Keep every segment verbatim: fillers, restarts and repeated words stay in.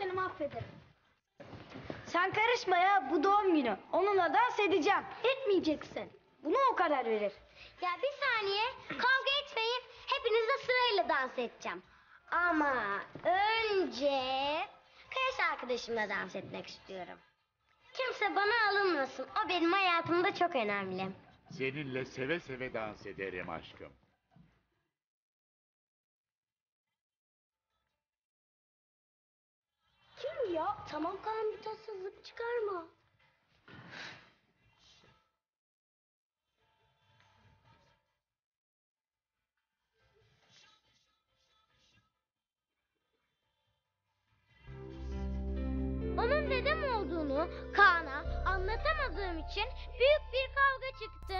seni mahvederim. Sen karışma ya, bu doğum günü. Onunla dans edeceğim. Etmeyeceksin. Buna o karar verir. Ya bir saniye, kavga etmeyin. Hepinizle sırayla dans edeceğim. Ama önce Kayaş arkadaşımla dans etmek istiyorum. Kimse bana alınmasın. O benim hayatımda çok önemli. Seninle seve seve dans ederim aşkım. Kim ya? Tamam Kaan, bir tatsızlık çıkarma. Onun dedem olduğunu Kaan'a anlatamadığım için büyük bir kavga çıktı.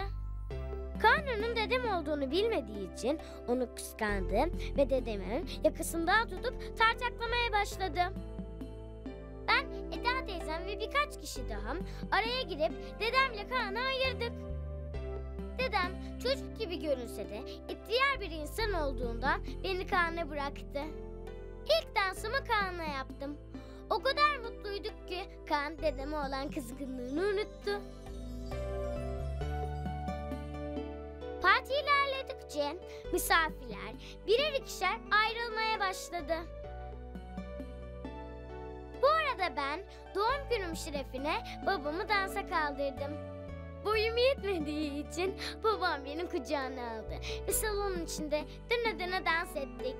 Kaan onun dedem olduğunu bilmediği için onu kıskandı ve dedemin yakasından tutup tartaklamaya başladı. Ben, Eda teyzem ve birkaç kişi daha araya girip dedemle Kaan'ı ayırdık. Dedem çocuk gibi görünse de ihtiyar bir insan olduğundan beni Kaan'a bıraktı. İlk dansımı Kaan'la yaptım. O kadar mutluyduk ki Kaan dedeme olan kızgınlığını unuttu. Parti ilerledikçe misafirler birer ikişer ayrılmaya başladı. Bu arada ben doğum günüm şerefine babamı dansa kaldırdım. Boyum yetmediği için babam beni kucağına aldı ve salonun içinde döne döne dans ettik.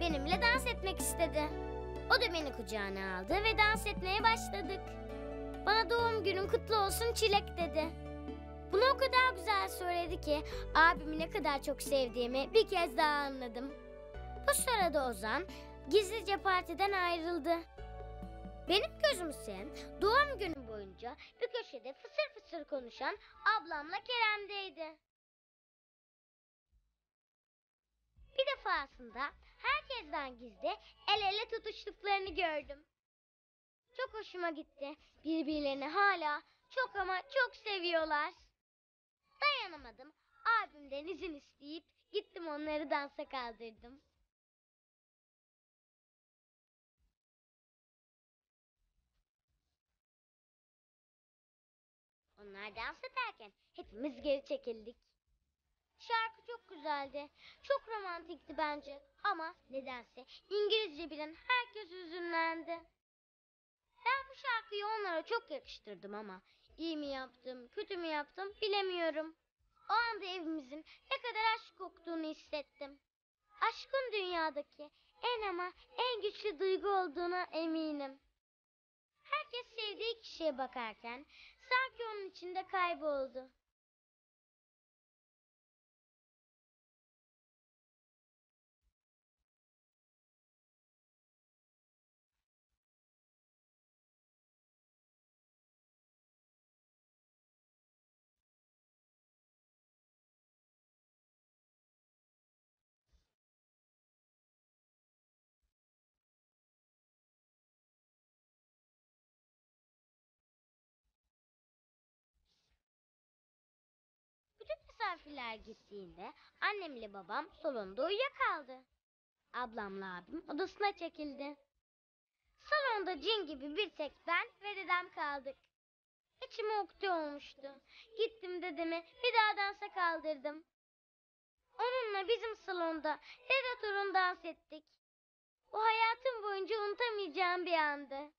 Benimle dans etmek istedi. O da beni kucağına aldı ve dans etmeye başladık. Bana doğum günün kutlu olsun Çilek dedi. Bunu o kadar güzel söyledi ki abimi ne kadar çok sevdiğimi bir kez daha anladım. Bu sırada Ozan gizlice partiden ayrıldı. Benim gözümse doğum günü boyunca bir köşede fısır fısır konuşan ablamla Kerem'deydi. Bir defasında herkesten gizli el ele tutuştuklarını gördüm. Çok hoşuma gitti. Birbirlerini hala çok ama çok seviyorlar. Dayanamadım. Abimden izin isteyip gittim onları dansa kaldırdım. Onlar dans ederken hepimiz geri çekildik. Şarkı çok güzeldi. Çok romantikti bence. Ama nedense İngilizce bilen herkes üzünlendi. Ben bu şarkıyı onlara çok yakıştırdım ama iyi mi yaptım, kötü mü yaptım bilemiyorum. O anda evimizin ne kadar aşk koktuğunu hissettim. Aşkın dünyadaki en ama en güçlü duygu olduğuna eminim. Herkes sevdiği kişiye bakarken sanki onun içinde kayboldu. Misafirler gittiğinde annemle babam salonda uyuyakaldı. Ablamla abim odasına çekildi. Salonda cin gibi bir tek ben ve dedem kaldık. İçime ukde olmuştu. Gittim dedemi bir daha dansa kaldırdım. Onunla bizim salonda dede turun dans ettik. O hayatım boyunca unutamayacağım bir andı.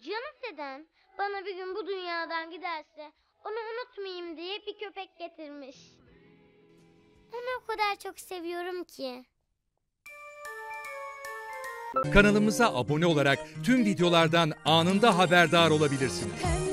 Canım dedem bana bir gün bu dünyadan giderse onu unutmayayım diye bir köpek getirmiş. Onu o kadar çok seviyorum ki. Kanalımıza abone olarak tüm videolardan anında haberdar olabilirsiniz.